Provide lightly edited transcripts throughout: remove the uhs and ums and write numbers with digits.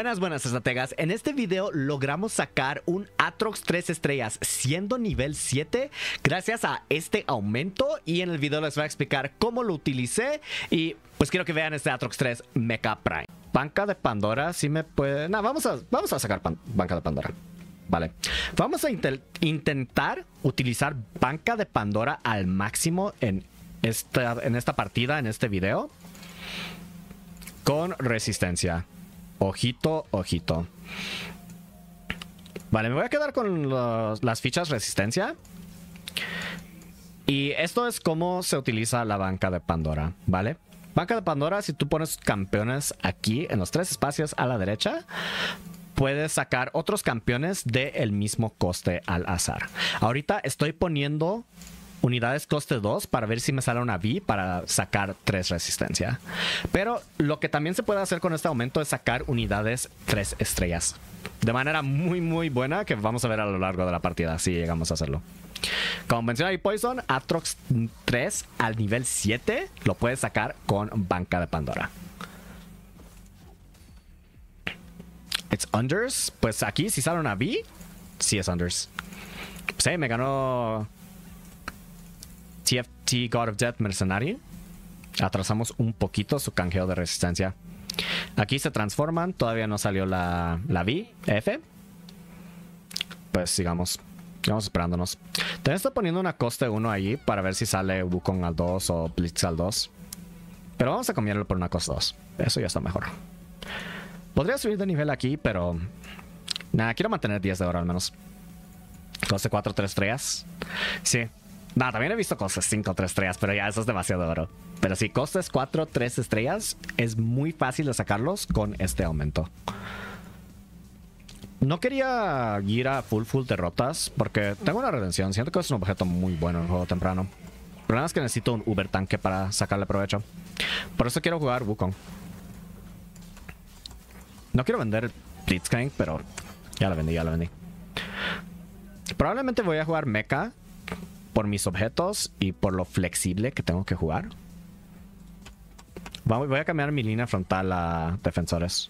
Buenas estrategas, en este video logramos sacar un Aatrox 3 estrellas siendo nivel 7 gracias a este aumento, y en el video les voy a explicar cómo lo utilicé y pues quiero que vean este Aatrox 3 Mecha Prime. Banca de Pandora, si me puede... Nah, vamos a sacar Banca de Pandora. Vale, vamos a intentar utilizar Banca de Pandora al máximo en esta partida, en este video. Con Resistencia. Ojito, ojito. Vale, me voy a quedar con las fichas Resistencia. Y esto es cómo se utiliza la Banca de Pandora, ¿vale? Banca de Pandora, si tú pones campeones aquí, en los tres espacios a la derecha, puedes sacar otros campeones del mismo coste al azar. Ahorita estoy poniendo unidades coste 2 para ver si me sale una V para sacar 3 Resistencia. Pero lo que también se puede hacer con este aumento es sacar unidades 3 estrellas. De manera muy buena, que vamos a ver a lo largo de la partida si llegamos a hacerlo. Como menciona ahí Poison, Aatrox 3 al nivel 7 lo puedes sacar con Banca de Pandora. It's Unders. Pues aquí si sale una V, sí es Unders. Sí, me ganó... TFT God of Death Mercenary. Atrasamos un poquito su canjeo de Resistencia. Aquí se transforman. Todavía no salió la V, F. Pues sigamos. Sigamos esperándonos. También estoy poniendo una coste 1 allí para ver si sale Wukong al 2 o Blitz al 2. Pero vamos a cambiarlo por una coste 2. Eso ya está mejor. Podría subir de nivel aquí, pero... Nada, quiero mantener 10 de oro al menos. Coste 4, 3 estrellas. Sí. No, también he visto costes 5, 3 estrellas, pero ya eso es demasiado oro. Pero si costes 4, 3 estrellas, es muy fácil de sacarlos con este aumento. No quería ir a full derrotas, porque tengo una redención. Siento que es un objeto muy bueno en el juego temprano. El problema es que necesito un uber tanque para sacarle provecho. Por eso quiero jugar Wukong. No quiero vender Blitzcrank, pero ya la vendí, Probablemente voy a jugar Mecha. Por mis objetos y por lo flexible que tengo que jugar. Voy a cambiar mi línea frontal a Defensores.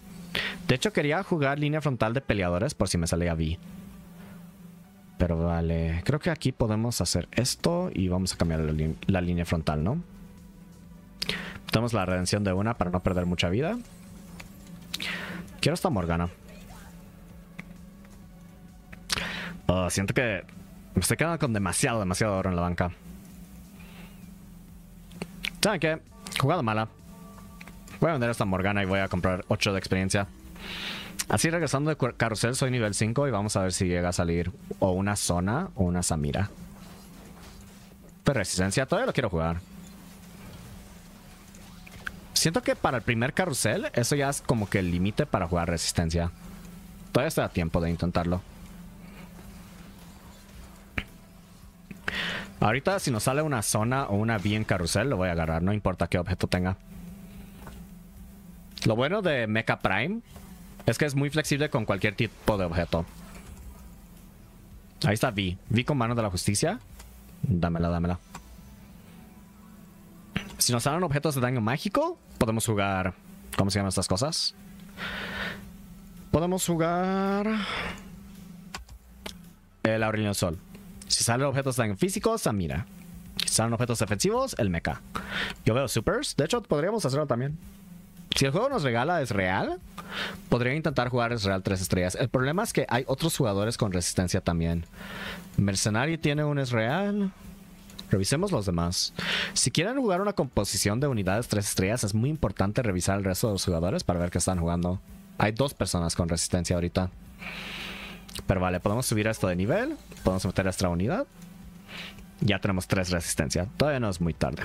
De hecho quería jugar línea frontal de Peleadores por si me salía V. Pero vale, creo que aquí podemos hacer esto y vamos a cambiar la línea frontal, ¿no? Tenemos la redención de una para no perder mucha vida. Quiero esta Morgana. Siento que... me estoy quedando con demasiado oro en la banca. ¿Saben qué? Jugada mala. Voy a vender esta Morgana y voy a comprar 8 de experiencia. Así regresando de carrusel soy nivel 5 y vamos a ver si llega a salir o una zona o una Samira. Pero Resistencia todavía lo quiero jugar. Siento que para el primer carrusel eso ya es como que el límite para jugar Resistencia. Todavía está a tiempo de intentarlo. Ahorita si nos sale una zona o una V en carrusel lo voy a agarrar, no importa qué objeto tenga. Lo bueno de Mecha Prime es que es muy flexible con cualquier tipo de objeto. Ahí está V. V con Mano de la Justicia. Dámela. Si nos salen objetos de daño mágico, podemos jugar... ¿Cómo se llaman estas cosas? Podemos jugar... el Aurelion Sol. Si salen objetos tan físicos, Samira. Si salen objetos defensivos, el Mecha. Yo veo supers. De hecho, podríamos hacerlo también. Si el juego nos regala Ezreal, podría intentar jugar Ezreal 3 estrellas. El problema es que hay otros jugadores con Resistencia también. Mercenary tiene un Ezreal. Revisemos los demás. Si quieren jugar una composición de unidades 3 estrellas, es muy importante revisar el resto de los jugadores para ver qué están jugando. Hay 2 personas con Resistencia ahorita. Pero vale, podemos subir esto de nivel. Podemos meter esta unidad. Ya tenemos 3 Resistencia. Todavía no es muy tarde.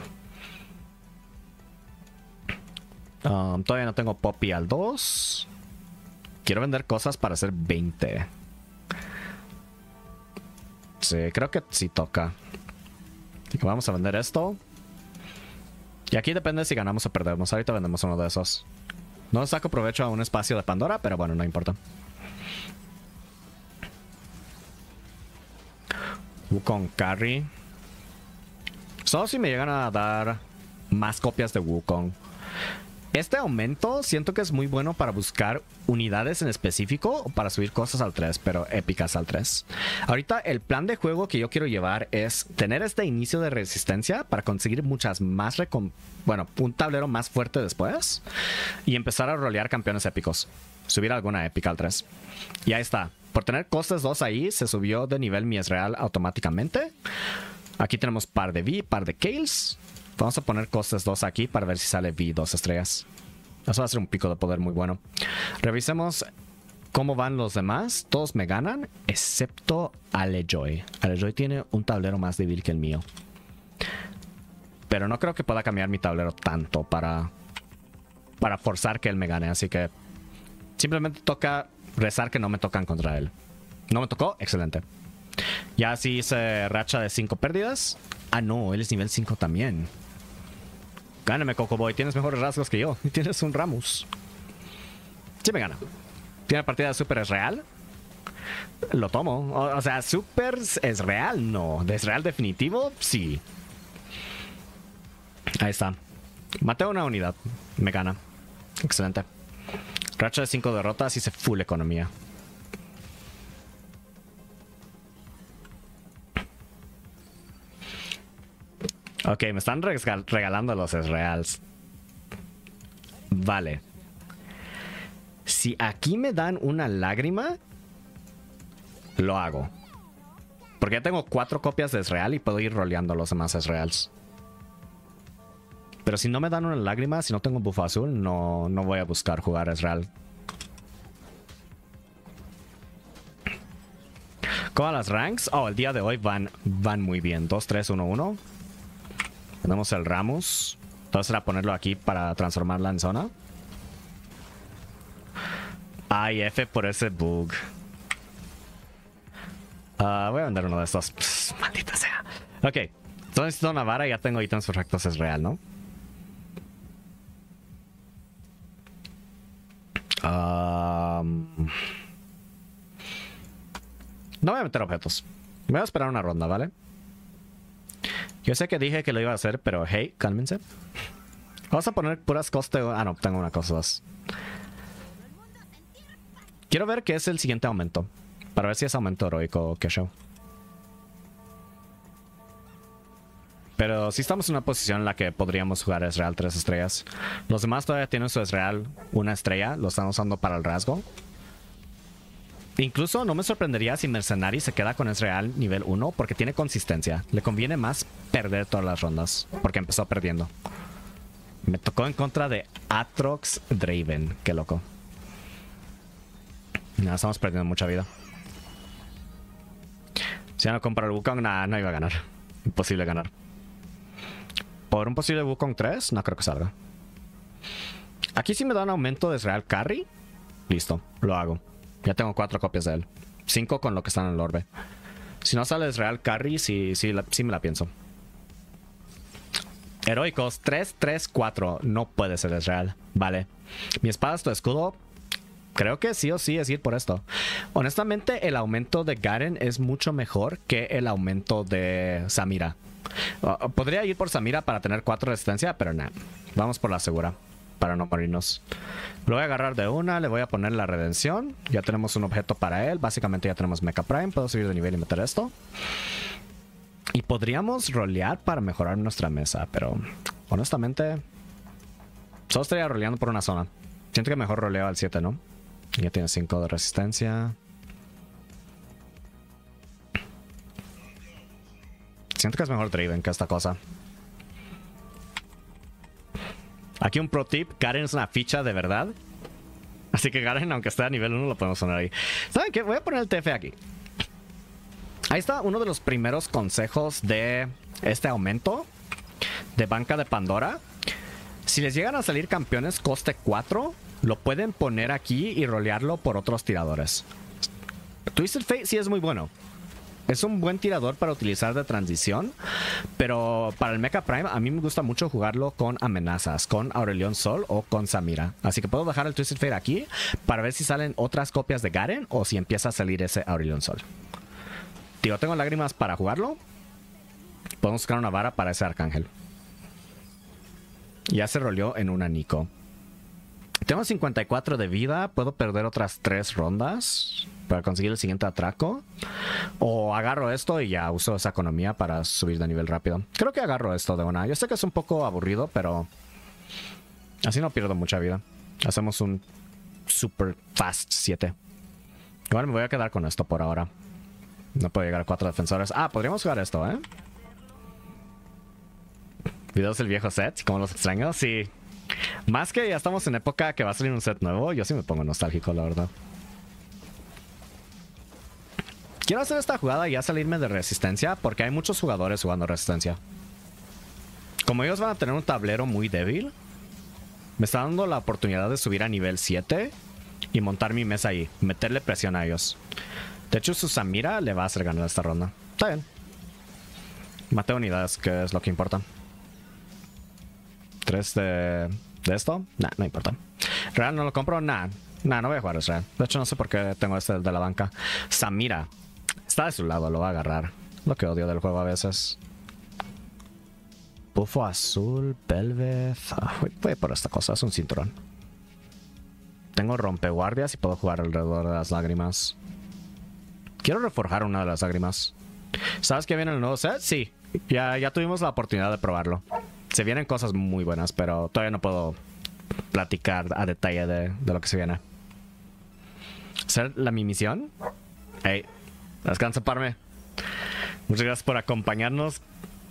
Todavía no tengo Poppy al 2. Quiero vender cosas para hacer 20. Sí, creo que sí toca. Así que vamos a vender esto. Y aquí depende si ganamos o perdemos. Ahorita vendemos uno de esos. No saco provecho a un espacio de Pandora, pero bueno, no importa. Wukong Carry. Solo si me llegan a dar más copias de Wukong. Este aumento siento que es muy bueno para buscar unidades en específico o para subir cosas al 3, pero épicas al 3. Ahorita el plan de juego que yo quiero llevar es tener este inicio de resistencia para conseguir muchas más bueno, un tablero más fuerte después y empezar a rolear campeones épicos. Subir alguna épica al 3. Y ahí está. Por tener costes 2 ahí, se subió de nivel mi Ezreal automáticamente. Aquí tenemos par de V, par de Kales. Vamos a poner costes 2 aquí para ver si sale V 2 estrellas. Eso va a ser un pico de poder muy bueno. Revisemos cómo van los demás. Todos me ganan, excepto Alejoy. Alejoy tiene un tablero más débil que el mío. Pero no creo que pueda cambiar mi tablero tanto para forzar que él me gane. Así que simplemente toca rezar que no me tocan contra él. No me tocó, excelente. Ya así hice racha de 5 pérdidas. Ah no, él es nivel 5 también. Gáname, Cocoboy. Tienes mejores rasgos que yo. Y tienes un Rammus. Sí me gana. Tiene partida de Super Ezreal. Lo tomo. O sea, Super Ezreal no. ¿De Ezreal definitivo? Sí. Ahí está. Maté una unidad. Me gana. Excelente. Racha de 5 derrotas. Hice full economía. Ok, me están regalando los Ezreals. Vale. Si aquí me dan una lágrima, lo hago. Porque ya tengo 4 copias de Ezreal y puedo ir roleando los demás Ezreals. Pero si no me dan una lágrima, si no tengo bufo azul, no voy a buscar jugar Ezreal. ¿Cómo las ranks? Oh, el día de hoy van muy bien. 2, 3, 1, 1. Tenemos el Rammus. Entonces era ponerlo aquí para transformarla en zona. Ay, F por ese bug. Voy a vender uno de estos. Pss, maldita sea. Ok. Entonces necesito una vara y ya tengo ítems perfectos. Es real, ¿no? No voy a meter objetos. Me voy a esperar una ronda, ¿vale? Yo sé que dije que lo iba a hacer, pero hey, cálmense. Vamos a poner puras costes. Ah, no, tengo una cosa más. Quiero ver qué es el siguiente aumento. Para ver si es aumento heroico o qué show. Pero sí estamos en una posición en la que podríamos jugar Ezreal 3 estrellas. Los demás todavía tienen su Ezreal 1 estrella. Lo están usando para el rasgo. Incluso no me sorprendería si Mercenari se queda con Ezreal nivel 1 porque tiene consistencia. Le conviene más perder todas las rondas porque empezó perdiendo. Me tocó en contra de Aatrox Draven. Qué loco. Nada, estamos perdiendo mucha vida. Si ya no compro el Wukong, nada, no iba a ganar. Imposible ganar. Por un posible Wukong 3, no creo que salga. Aquí sí me da un aumento de Ezreal Carry. Listo, lo hago. Ya tengo 4 copias de él. 5 con lo que están en el orbe. Si no sale Ezreal Carry, sí me la pienso. Heroicos, 3, 3, 4. No puede ser Ezreal. Vale. Mi espada es tu escudo. Creo que sí o sí es ir por esto. Honestamente, el aumento de Garen es mucho mejor que el aumento de Samira. Podría ir por Samira para tener 4 resistencia, pero nada. Vamos por la segura. Para no morirnos. Lo voy a agarrar de una. Le voy a poner la redención. Ya tenemos un objeto para él. Básicamente ya tenemos Mecha Prime. Puedo subir de nivel y meter esto. Y podríamos rolear para mejorar nuestra mesa. Pero honestamente, solo estaría roleando por una zona. Siento que mejor roleo al 7, ¿no? Ya tiene 5 de resistencia. Siento que es mejor Draven que esta cosa. Aquí un pro tip, Garen es una ficha de verdad. Así que Garen, aunque esté a nivel 1, lo podemos sonar ahí. ¿Saben qué? Voy a poner el TF aquí. Ahí está uno de los primeros consejos de este aumento de banca de Pandora. Si les llegan a salir campeones coste 4, lo pueden poner aquí y rolearlo por otros tiradores. Twisted Fate sí es muy bueno. Es un buen tirador para utilizar de transición, pero para el Mecha Prime a mí me gusta mucho jugarlo con amenazas, con Aurelion Sol o con Samira. Así que puedo dejar el Twisted Fate aquí para ver si salen otras copias de Garen o si empieza a salir ese Aurelion Sol. Tío, tengo lágrimas para jugarlo. Podemos buscar una vara para ese Arcángel. Ya se roleó en una Nico. Tengo 54 de vida. Puedo perder otras 3 rondas para conseguir el siguiente atraco. O agarro esto y ya uso esa economía para subir de nivel rápido. Creo que agarro esto de una. Yo sé que es un poco aburrido, pero así no pierdo mucha vida. Hacemos un super fast 7. Igual me voy a quedar con esto por ahora. No puedo llegar a 4 defensores. Ah, podríamos jugar esto, ¿eh? Videos del viejo set, como los extraños. Sí. Más que ya estamos en época que va a salir un set nuevo, yo sí me pongo nostálgico, la verdad. Quiero hacer esta jugada y ya salirme de Resistencia, porque hay muchos jugadores jugando Resistencia. Como ellos van a tener un tablero muy débil, me está dando la oportunidad de subir a nivel 7 y montar mi mesa ahí, meterle presión a ellos. De hecho, su Samira le va a hacer ganar esta ronda. Está bien. Mate unidades, que es lo que importa. 3 de esto. Nah, no importa. ¿Real no lo compro? Nah, no voy a jugar Israel. De hecho, no sé por qué tengo este de la banca. Samira. Está de su lado, lo va a agarrar. Lo que odio del juego a veces. Bufo azul, Bel'Veth. Voy por esta cosa, es un cinturón. Tengo Rompeguardias y puedo jugar alrededor de las lágrimas. Quiero reforjar una de las lágrimas. ¿Sabes qué viene en el nuevo set? Sí. Ya tuvimos la oportunidad de probarlo. Se vienen cosas muy buenas, pero todavía no puedo platicar a detalle de lo que se viene. ¿Ser mi misión? Hey, descansa, Parme. Muchas gracias por acompañarnos.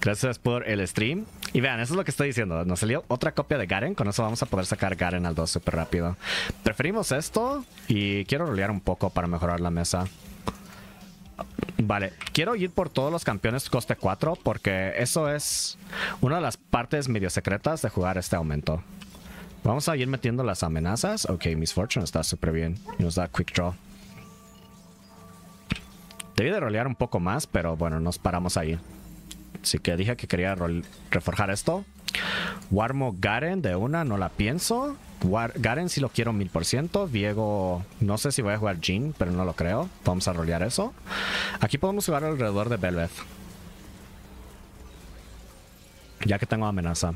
Gracias por el stream. Y vean, eso es lo que estoy diciendo. Nos salió otra copia de Garen. Con eso vamos a poder sacar Garen al 2 súper rápido. Preferimos esto. Y quiero rolear un poco para mejorar la mesa. Vale, quiero ir por todos los campeones coste 4 porque eso es una de las partes medio secretas de jugar este aumento. Vamos a ir metiendo las amenazas. Ok, Miss Fortune está súper bien y nos da Quick Draw. Debí de rolear un poco más, pero bueno, nos paramos ahí. Así que dije que quería reforjar esto. Warmog Garen de una, no la pienso. Garen sí lo quiero 1000%. Diego, no sé si voy a jugar Jean, pero no lo creo. Vamos a rolear eso. Aquí podemos jugar alrededor de Bel'Veth, ya que tengo amenaza.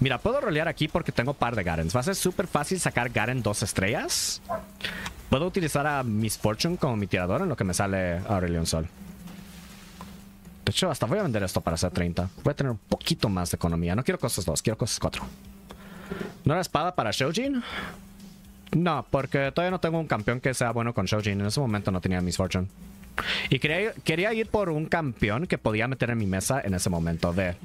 Mira, puedo rolear aquí porque tengo par de Garens. Va a ser súper fácil sacar Garen 2 estrellas. Puedo utilizar a Miss Fortune como mi tirador en lo que me sale Aurelion Sol. De hecho, hasta voy a vender esto para hacer 30. Voy a tener un poquito más de economía. No quiero cosas 2, quiero cosas 4. ¿No era espada para Shoujin? No, porque todavía no tengo un campeón que sea bueno con Shoujin. En ese momento no tenía Miss Fortune. Y quería ir por un campeón que podía meter en mi mesa en ese momento. De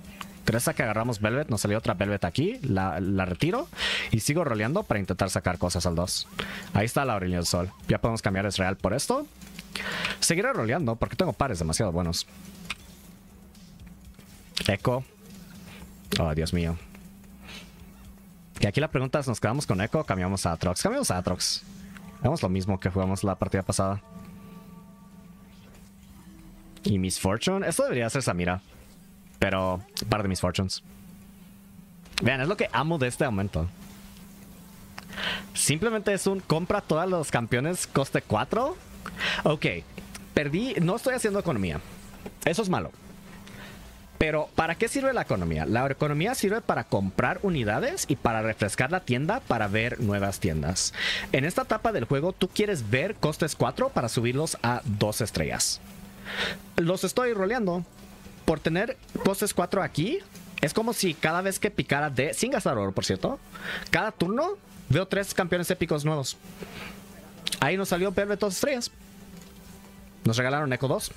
Cresta que agarramos Bel'Veth, nos salió otra Bel'Veth aquí. La retiro y sigo roleando para intentar sacar cosas al 2. Ahí está la Aurelion Sol. Ya podemos cambiar Israel por esto. Seguiré roleando porque tengo pares demasiado buenos. Ekko. Oh, Dios mío. Y aquí la pregunta es, ¿nos quedamos con Ekko o cambiamos a Aatrox? Cambiamos a Aatrox. Hagamos lo mismo que jugamos la partida pasada. Y Miss Fortune. Esto debería ser Samira, pero un par de Miss Fortunes. Vean, es lo que amo de este aumento. Simplemente es un compra todos los campeones coste 4. Ok, perdí. No estoy haciendo economía. Eso es malo. Pero, ¿para qué sirve la economía? La economía sirve para comprar unidades y para refrescar la tienda para ver nuevas tiendas. En esta etapa del juego, tú quieres ver costes 4 para subirlos a 2 estrellas. Los estoy roleando. Por tener costes 4 aquí, es como si cada vez que picara de... Sin gastar oro, por cierto. Cada turno, veo 3 campeones épicos nuevos. Ahí nos salió Bel'Veth 2 estrellas. Nos regalaron Ekko 2.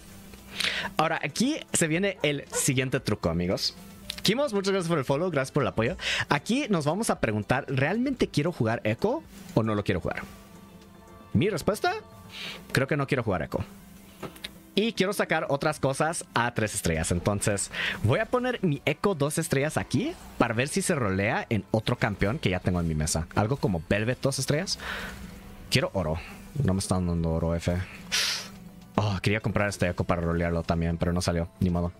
Ahora, aquí se viene el siguiente truco, amigos. Kimos, muchas gracias por el follow, gracias por el apoyo. Aquí nos vamos a preguntar, ¿realmente quiero jugar Ekko o no lo quiero jugar? Mi respuesta, creo que no quiero jugar Ekko. Y quiero sacar otras cosas a 3 estrellas. Entonces, voy a poner mi Ekko 2 estrellas aquí para ver si se rolea en otro campeón que ya tengo en mi mesa. Algo como Bel'Veth 2 estrellas. Quiero oro. No me están dando oro, F. Oh, quería comprar este Ekko para rolearlo también, pero no salió, ni modo.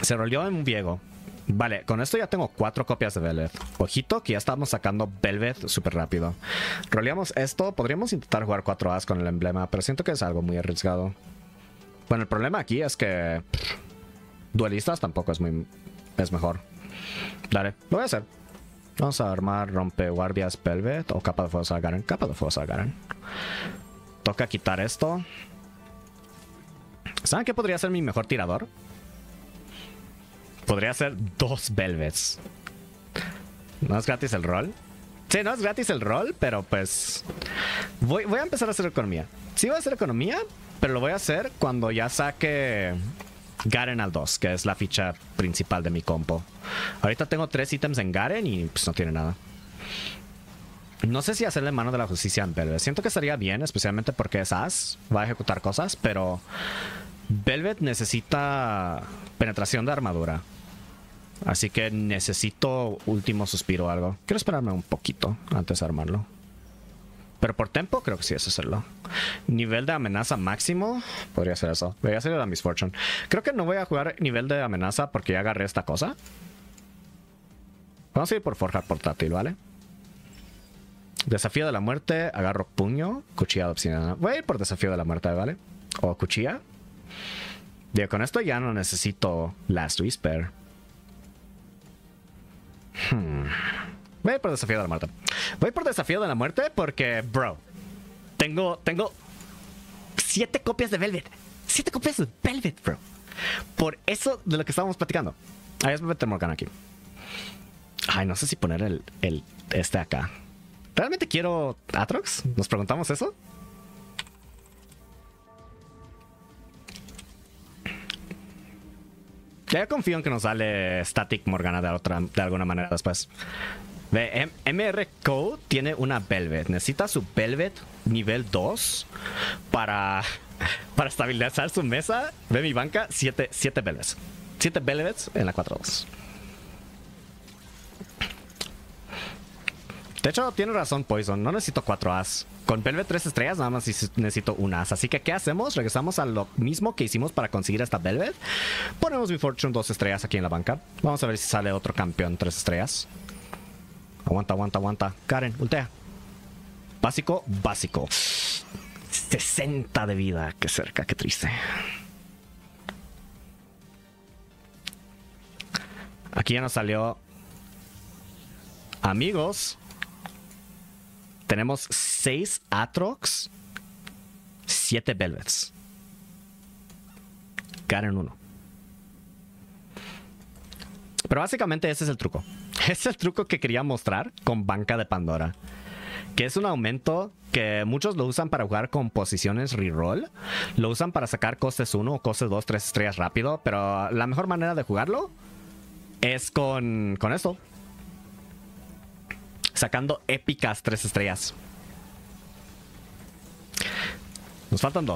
Se roleó en un Viego. Vale, con esto ya tengo 4 copias de Bel'Veth. Ojito que ya estamos sacando Bel'Veth súper rápido. Roleamos esto, podríamos intentar jugar 4 As con el emblema, pero siento que es algo muy arriesgado. Bueno, el problema aquí es que... duelistas tampoco es mejor. Dale, lo voy a hacer. Vamos a armar Rompeguardias Bel'Veth o Capa de Fuego Sagaran. Capa de Fuego Sagaran. Toca quitar esto. ¿Saben qué podría ser mi mejor tirador? Podría ser dos Bel'Veths. No es gratis el rol. Sí, no es gratis el rol, pero pues... Voy a empezar a hacer economía. Sí voy a hacer economía, pero lo voy a hacer cuando ya saque... Garen al 2, que es la ficha principal de mi compo. Ahorita tengo 3 ítems en Garen y pues no tiene nada. No sé si hacerle Mano de la Justicia en Bel'Veth. Siento que estaría bien, especialmente porque es As. Va a ejecutar cosas, pero... Bel'Veth necesita penetración de armadura. Así que necesito último suspiro o algo. Quiero esperarme un poquito antes de armarlo. Pero por tempo creo que sí es hacerlo. Nivel de amenaza máximo. Podría ser eso. Voy a hacer la Miss Fortune. Creo que no voy a jugar nivel de amenaza porque ya agarré esta cosa. Vamos a ir por Forjar Portátil, ¿vale? Desafío de la Muerte. Agarro puño. Cuchilla de obsidiana. Voy a ir por Desafío de la Muerte, ¿vale? O cuchilla. Digo, con esto ya no necesito Last Whisper. Voy a ir por Desafío de la Muerte. Voy por Desafío de la Muerte porque, bro, tengo 7 copias de Bel'Veth. 7 copias de Bel'Veth, bro. Por eso de lo que estábamos platicando. Ahí es meter Morgana aquí. Ay, no sé si poner este acá. ¿Realmente quiero Aatrox? ¿Nos preguntamos eso? Ya confío en que nos sale Static Morgana de alguna manera después. MR Code tiene una Bel'Veth. Necesita su Bel'Veth nivel 2 para estabilizar su mesa. Ve mi banca, 7 Bel'Veths. 7 Bel'Veths en la 4-2. De hecho, tiene razón Poison. No necesito 4 As. Con Bel'Veth 3 estrellas nada más necesito un As. Así que, ¿qué hacemos? Regresamos a lo mismo que hicimos para conseguir esta Bel'Veth. Ponemos mi Fortune 2 estrellas aquí en la banca. Vamos a ver si sale otro campeón 3 estrellas. Aguanta. Garen, ultea. Básico. 60 de vida. Qué cerca, qué triste. Aquí ya nos salió... Amigos... Tenemos 6 Aatrox, 7 Bel'Veths. Garen 1. Pero básicamente ese es el truco. Es el truco que quería mostrar con Banca de Pandora. Que es un aumento que muchos lo usan para jugar con posiciones reroll. Lo usan para sacar costes 1 o costes 2, 3 estrellas rápido. Pero la mejor manera de jugarlo es con esto. Sacando épicas 3 estrellas. Nos faltan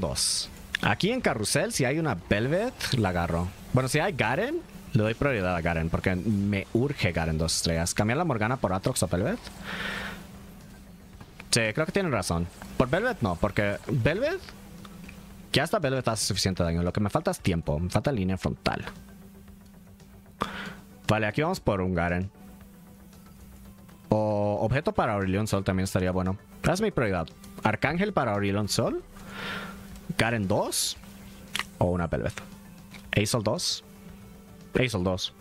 dos. Aquí en Carrusel, si hay una Bel'Veth, la agarro. Bueno, si hay Garen, le doy prioridad a Garen. Porque me urge Garen 2 estrellas. ¿Cambiar la Morgana por Aatrox o Bel'Veth? Sí, creo que tienen razón. Por Bel'Veth no, porque Bel'Veth... Ya hasta Bel'Veth hace suficiente daño. Lo que me falta es tiempo. Me falta línea frontal. Vale, aquí vamos por un Garen. O objeto para Aurelion Sol también estaría bueno. Esa es mi prioridad. Arcángel para Aurelion Sol. Garen 2. O una Bel'Veth. Aisol 2. Aisol 2.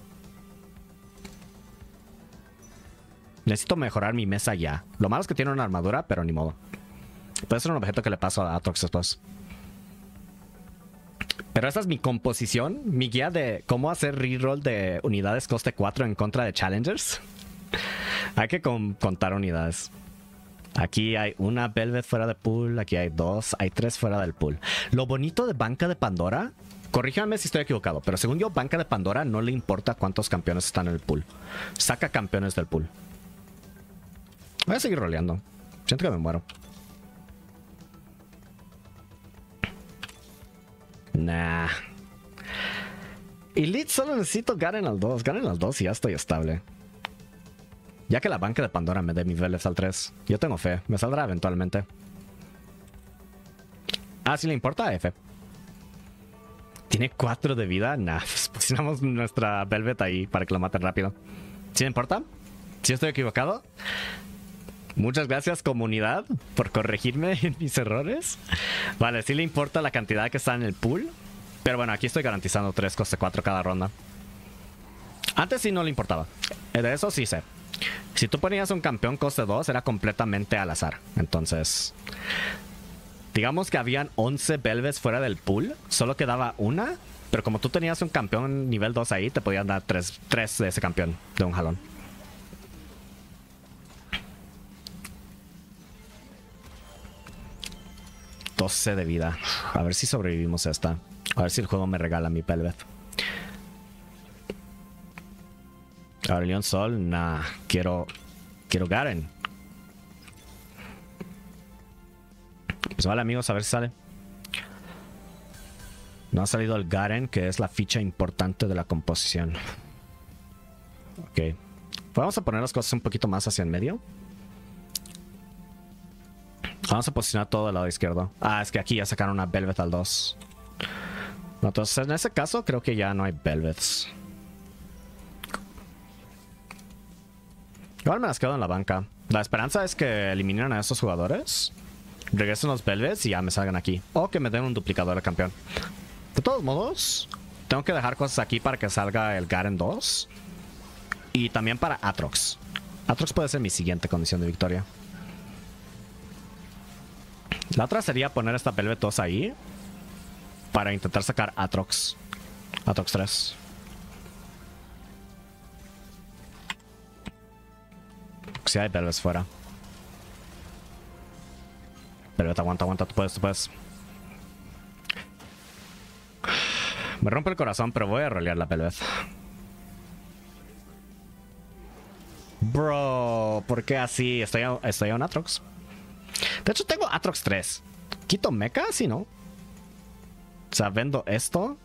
Necesito mejorar mi mesa ya. Lo malo es que tiene una armadura, pero ni modo. Puede ser un objeto que le paso a Aatrox después. Pero esta es mi composición. Mi guía de cómo hacer reroll de unidades coste 4 en contra de Challengers. Hay que contar unidades. Aquí hay una Bel'Veth fuera de pool. Aquí hay 2. Hay 3 fuera del pool. Lo bonito de Banca de Pandora... Corríjanme si estoy equivocado, pero según yo, Banca de Pandora no le importa cuántos campeones están en el pool. Saca campeones del pool. Voy a seguir roleando. Siento que me muero. Nah. Elite solo necesito Garen al 2. Garen al 2 y ya estoy estable. Ya que la Banca de Pandora me dé mi Bel'Veth al 3. Yo tengo fe. Me saldrá eventualmente. Ah, si le importa, F. ¿Tiene 4 de vida? Nah, pues pusimos nuestra Bel'Veth ahí para que lo maten rápido. ¿Sí me importa? ¿Sí estoy equivocado? Muchas gracias, comunidad, por corregirme en mis errores. Vale, sí le importa la cantidad que está en el pool. Pero bueno, aquí estoy garantizando 3 coste 4 cada ronda. Antes sí no le importaba. De eso sí sé. Si tú ponías un campeón coste 2, era completamente al azar. Entonces, digamos que habían 11 Bel'Veths fuera del pool. Solo quedaba una. Pero como tú tenías un campeón nivel 2 ahí, te podían dar 3 de ese campeón de un jalón. ...12 de vida. A ver si sobrevivimos a esta. A ver si el juego me regala mi Bel'Veth. Aurelion Sol, nah. Quiero Garen. Pues vale, amigos, a ver si sale. No ha salido el Garen, que es la ficha importante de la composición. Ok. Vamos a poner las cosas un poquito más hacia el medio. Vamos a posicionar todo al lado izquierdo. Ah, es que aquí ya sacaron una Bel'Veth al 2. Entonces, en ese caso, creo que ya no hay Bel'Veths. Igual me las quedo en la banca. La esperanza es que eliminen a esos jugadores, regresen los Bel'Veths y ya me salgan aquí. O que me den un duplicador al campeón. De todos modos, tengo que dejar cosas aquí para que salga el Garen 2. Y también para Aatrox. Aatrox puede ser mi siguiente condición de victoria. La otra sería poner esta Bel'Veth 2 ahí para intentar sacar Aatrox. Aatrox 3. Si hay Bel'Veth fuera. Bel'Veth, aguanta, aguanta. Tú puedes, tú puedes. Me rompe el corazón, pero voy a rolear la Bel'Veth. Bro, ¿por qué así? Estoy a un Aatrox. De hecho, tengo Aatrox 3. ¿Quito Mecha? Sí, ¿no? O sea, vendo esto.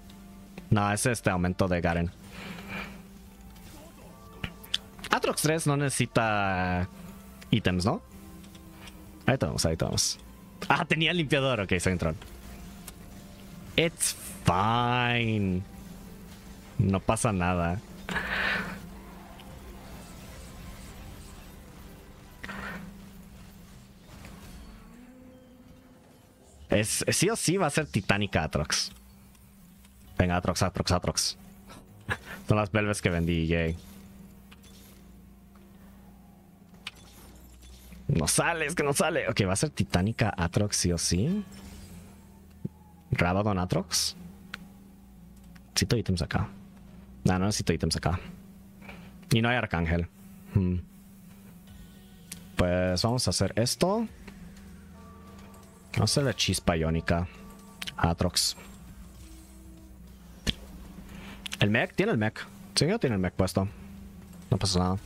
No, es este aumento de Garen. Aatrox 3 no necesita ítems, ¿no? Ahí tenemos, ahí tenemos. Ah, tenía el limpiador. Ok, soy un troll. It's fine. No pasa nada. Sí o sí va a ser titánica Aatrox. Venga, Aatrox, Aatrox, Aatrox. Son las Bel'Veths que vendí, yay. No sale, es que no sale. Ok, va a ser titánica Aatrox sí o sí. Rabadon Aatrox. Necesito ítems acá. No, no necesito ítems acá. Y no hay Arcángel. Pues vamos a hacer esto. Vamos a hacer la chispa iónica a Aatrox. El mech tiene el mech. Sí, yo tiene el mech puesto. No pasa nada.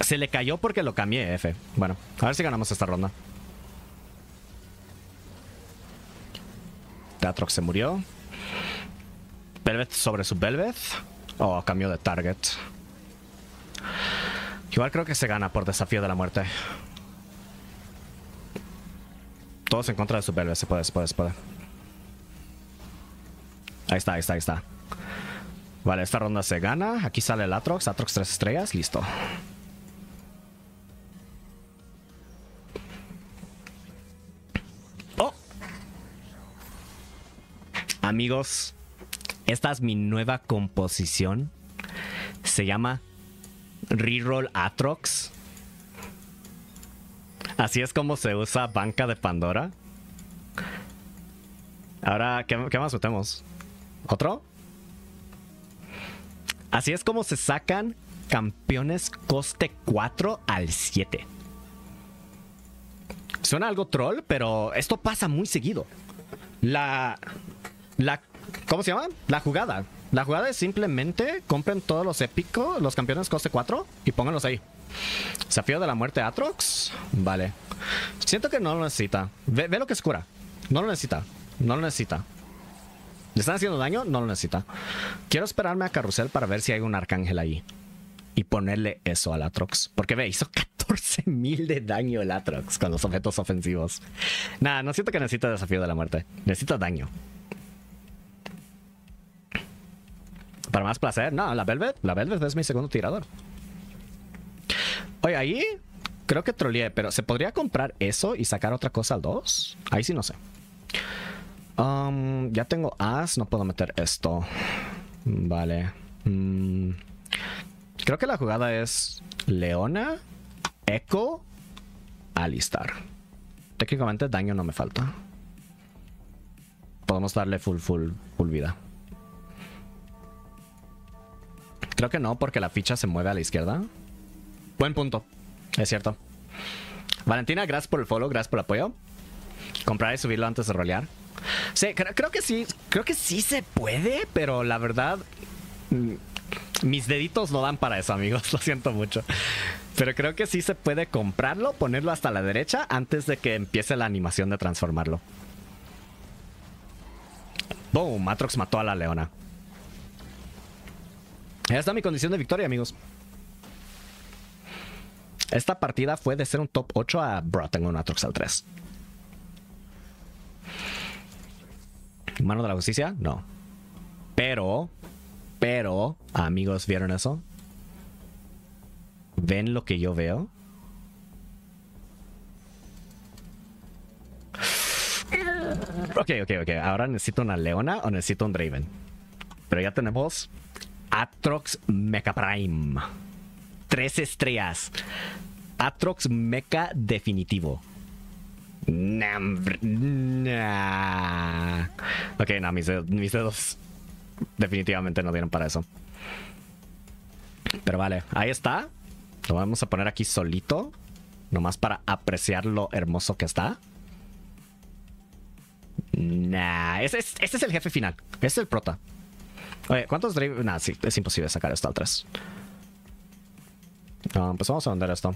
Se le cayó porque lo cambié F. Bueno, a ver si ganamos esta ronda. Aatrox se murió. Bel'Veth sobre su Bel'Veth. Oh, cambio de target. Igual creo que se gana por desafío de la muerte. Todos en contra de su Bel'Veth. Se puede, se puede, se puede. Ahí está, ahí está, ahí está. Vale, esta ronda se gana. Aquí sale el Aatrox. Aatrox 3 estrellas. Listo. ¡Oh! Amigos, esta es mi nueva composición. Se llama Reroll Aatrox. Así es como se usa banca de Pandora. Ahora, ¿qué más metemos? ¿Otro? Así es como se sacan campeones coste 4 al 7. Suena algo troll, pero esto pasa muy seguido. ¿Cómo se llama? La jugada. La jugada es simplemente compren todos los épicos, los campeones coste 4 y pónganlos ahí. Desafío de la muerte Aatrox. Vale. Siento que no lo necesita. Ve lo que es cura. No lo necesita. No lo necesita. ¿Le están haciendo daño? No lo necesita. Quiero esperarme a carrusel para ver si hay un arcángel ahí. Y ponerle eso al Aatrox. Porque ve, hizo 14,000 de daño el Aatrox con los objetos ofensivos. Nada, no siento que necesita desafío de la muerte. Necesita daño. Para más placer. No, la Bel'Veth es mi segundo tirador. Oye, ahí creo que troleé, pero ¿se podría comprar eso y sacar otra cosa al 2? Ahí sí no sé. Ya tengo as, no puedo meter esto. Vale. Creo que la jugada es Leona, Ekko, alistar. Técnicamente daño no me falta. Podemos darle full vida. Creo que no, porque la ficha se mueve a la izquierda. Buen punto. Es cierto. Valentina, gracias por el follow, gracias por el apoyo. Comprar y subirlo antes de rolear. Sí, creo que sí. Creo que sí se puede, pero la verdad... mis deditos no dan para eso, amigos. Lo siento mucho. Pero creo que sí se puede comprarlo, ponerlo hasta la derecha antes de que empiece la animación de transformarlo. Boom, Aatrox mató a la leona. Ya está mi condición de victoria, amigos. Esta partida fue de ser un top 8 a... Bro, tengo un Aatrox al 3. ¿Mano de la justicia? No. Pero, amigos, ¿vieron eso? ¿Ven lo que yo veo? Ok. Ahora necesito una leona o necesito un Draven. Pero ya tenemos Aatrox Mecha Prime. 3 estrellas. Aatrox Mecha definitivo. Ok, no, mis dedos definitivamente no dieron para eso. Pero vale, ahí está. Lo vamos a poner aquí solito, nomás para apreciar lo hermoso que está. Nah, este es el jefe final. Este es el prota. Oye, ¿cuántos Draven? Nah, sí, es imposible sacar esto al 3. Pues vamos a vender esto.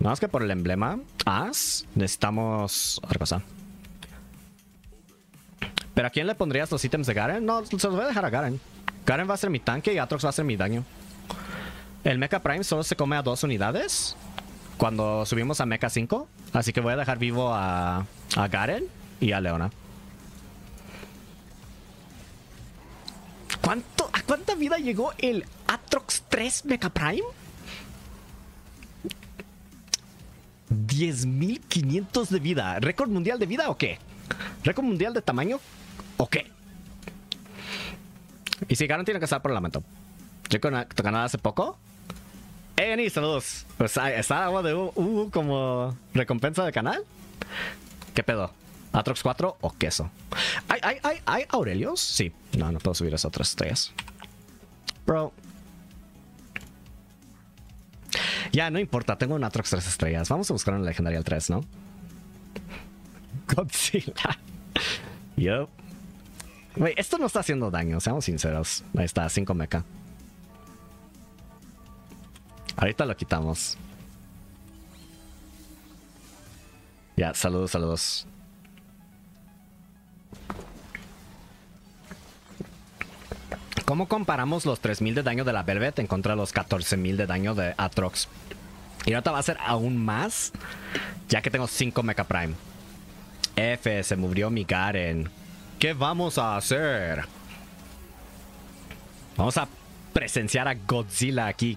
Nada más que por el emblema As, necesitamos otra cosa. ¿Pero a quién le pondrías los ítems de Garen? No, se los voy a dejar a Garen. Garen va a ser mi tanque y Aatrox va a ser mi daño. El Mecha Prime solo se come a 2 unidades cuando subimos a Mecha 5. Así que voy a dejar vivo a Garen y a Leona. ¿A cuánta vida llegó el Aatrox 3 Mecha Prime? 10.500 de vida. ¿Récord mundial de vida o qué? ¿Récord mundial de tamaño o qué? Y si Garen tiene que estar por el lamento. Yo con Canadá hace poco. Eni, saludos. Pues está agua de U como recompensa del canal. ¿Qué pedo? ¿Aatrox 4 o queso? ¿Hay Aurelios? Sí. No puedo subir esas otras estrellas. Bro. Ya, no importa. Tengo un Aatrox 3 estrellas. Vamos a buscar un legendario 3, ¿no? Godzilla. Yo. Wey, esto no está haciendo daño. Seamos sinceros. Ahí está. 5 mecha. Ahorita lo quitamos. Ya, saludos. ¿Cómo comparamos los 3.000 de daño de la Bel'Veth en contra de los 14.000 de daño de Aatrox? Y ahorita va a ser aún más, ya que tengo 5 Mecha Prime. F, se murió mi Garen. ¿Qué vamos a hacer? Vamos a presenciar a Godzilla aquí.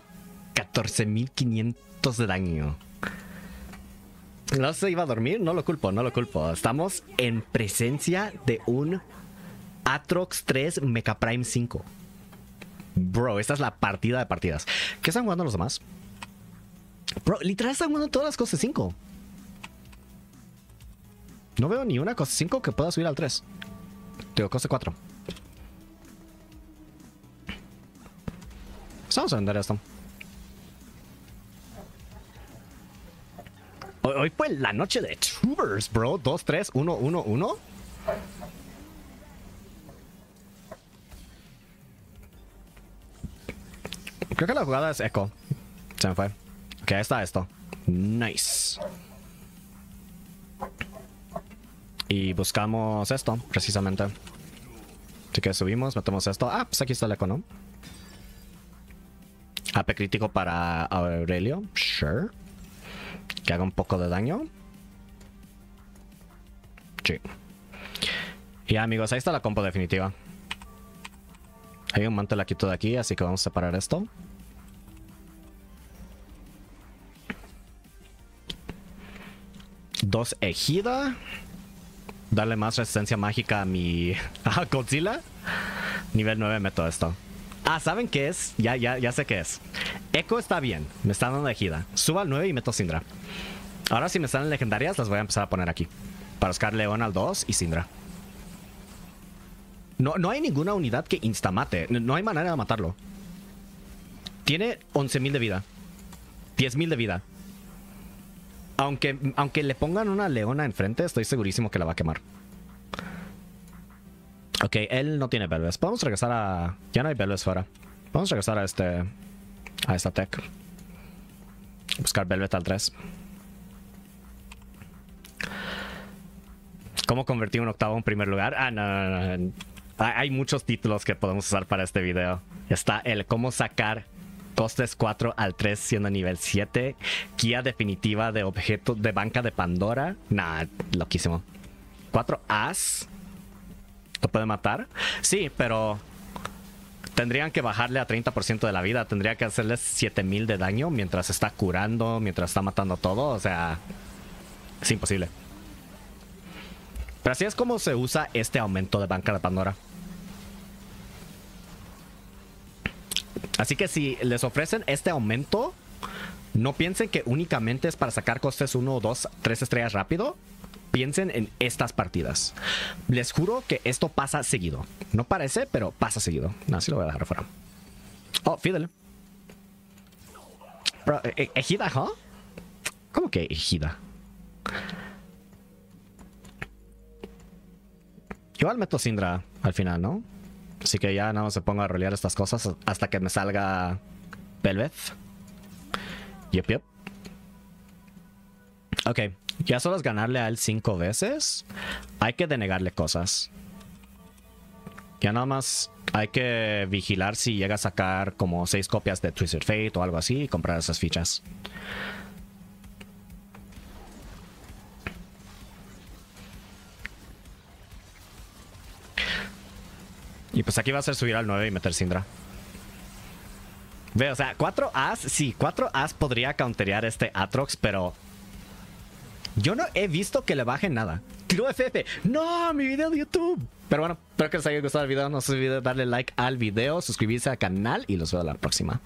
14.500 de daño. No se iba a dormir, no lo culpo. Estamos en presencia de un Aatrox 3 Mecha Prime 5. Bro, esta es la partida de partidas. ¿Qué están jugando los demás? Bro, literal están jugando todas las cosas 5. No veo ni una cosa 5 que pueda subir al 3. Digo, cosa 4. Vamos a vender esto. Hoy fue la noche de Tubers, bro. 2, 3, 1, 1, 1. Creo que la jugada es Ekko. Se me fue. Ok, ahí está esto. Nice. Y buscamos esto, precisamente. Así que subimos, metemos esto. Ah, pues aquí está el Ekko, ¿no? AP crítico para Aurelio. Sure. Que haga un poco de daño. Sí. Y amigos, ahí está la compo definitiva. Hay un mantel aquí todo aquí, así que vamos a separar esto. Dos Ejida. darle más resistencia mágica a mi Godzilla. Nivel 9 meto esto. Ah, ¿saben qué es? Ya sé qué es. Ekko está bien. Me está dando Ejida. Subo al 9 y meto Syndra. Ahora si me salen legendarias, las voy a empezar a poner aquí. Para buscar Leona al 2 y Syndra. No hay ninguna unidad que instamate. No hay manera de matarlo. Tiene 11,000 de vida. 10,000 de vida. Aunque le pongan una Leona enfrente, estoy segurísimo que la va a quemar. Ok, él no tiene Bel'Veth. Podemos regresar a... Ya no hay Bel'Veth fuera. Podemos regresar a este... A esta tech. Buscar Bel'Veth al 3. ¿Cómo convertir un octavo en primer lugar? Ah, no. Hay muchos títulos que podemos usar para este video. Está el cómo sacar costes 4 al 3 siendo nivel 7. Guía definitiva de objetos de banca de Pandora. Nah, loquísimo. 4 as. ¿Lo puede matar? Sí, pero tendrían que bajarle a 30% de la vida. Tendría que hacerle 7,000 de daño mientras está curando, mientras está matando todo. O sea, es imposible. Pero así es como se usa este aumento de banca de Pandora. Así que si les ofrecen este aumento, no piensen que únicamente es para sacar costes 1, 2, 3 estrellas rápido. Piensen en estas partidas. Les juro que esto pasa seguido. No parece, pero pasa seguido. No, sí lo voy a dejar fuera. Oh, fíjale. Pero, Ejida, ¿huh? ¿Cómo que Ejida? Igual meto Syndra al final, ¿no? Así que ya nada más se ponga a rolear estas cosas hasta que me salga Bel'Veth. Yep, yep. Ok, ya solo es ganarle a él 5 veces. Hay que denegarle cosas. Ya nada más hay que vigilar si llega a sacar como 6 copias de Twisted Fate o algo así y comprar esas fichas. Y pues aquí va a ser subir al 9 y meter Syndra. Ve, o sea, 4 As, sí, 4 As podría counterear este Aatrox, pero... Yo no he visto que le bajen nada. Tiro FF. ¡No! Mi video de YouTube. Pero bueno, espero que les haya gustado el video. No se olviden darle like al video, suscribirse al canal y los veo a la próxima.